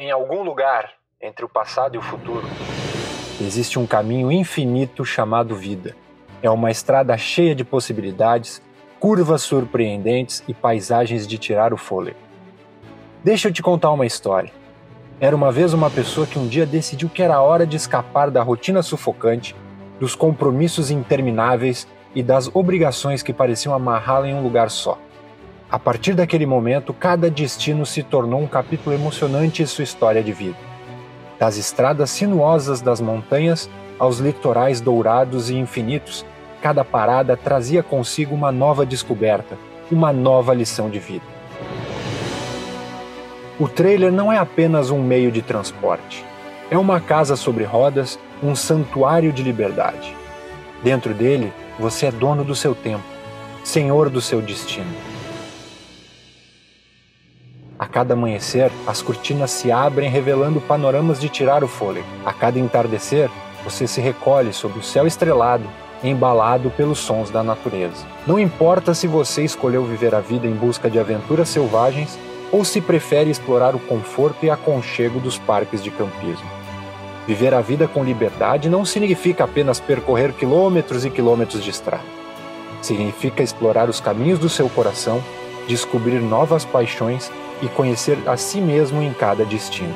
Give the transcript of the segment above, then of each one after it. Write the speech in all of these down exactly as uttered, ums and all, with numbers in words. Em algum lugar entre o passado e o futuro, existe um caminho infinito chamado vida. É uma estrada cheia de possibilidades, curvas surpreendentes e paisagens de tirar o fôlego. Deixa eu te contar uma história. Era uma vez uma pessoa que um dia decidiu que era hora de escapar da rotina sufocante, dos compromissos intermináveis e das obrigações que pareciam amarrá-la em um lugar só. A partir daquele momento, cada destino se tornou um capítulo emocionante em sua história de vida. Das estradas sinuosas das montanhas aos litorais dourados e infinitos, cada parada trazia consigo uma nova descoberta, uma nova lição de vida. O trailer não é apenas um meio de transporte. É uma casa sobre rodas, um santuário de liberdade. Dentro dele, você é dono do seu tempo, senhor do seu destino. A cada amanhecer, as cortinas se abrem revelando panoramas de tirar o fôlego. A cada entardecer, você se recolhe sob o céu estrelado, embalado pelos sons da natureza. Não importa se você escolheu viver a vida em busca de aventuras selvagens ou se prefere explorar o conforto e aconchego dos parques de campismo. Viver a vida com liberdade não significa apenas percorrer quilômetros e quilômetros de estrada. Significa explorar os caminhos do seu coração, descobrir novas paixões e conhecer a si mesmo em cada destino.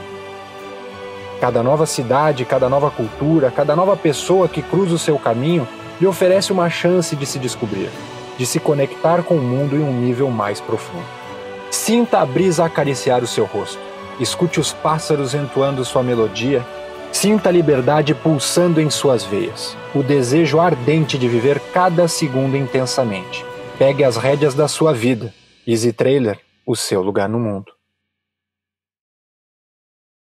Cada nova cidade, cada nova cultura, cada nova pessoa que cruza o seu caminho lhe oferece uma chance de se descobrir, de se conectar com o mundo em um nível mais profundo. Sinta a brisa acariciar o seu rosto, escute os pássaros entoando sua melodia, sinta a liberdade pulsando em suas veias, o desejo ardente de viver cada segundo intensamente. Pegue as rédeas da sua vida. Easy Trailer, o seu lugar no mundo.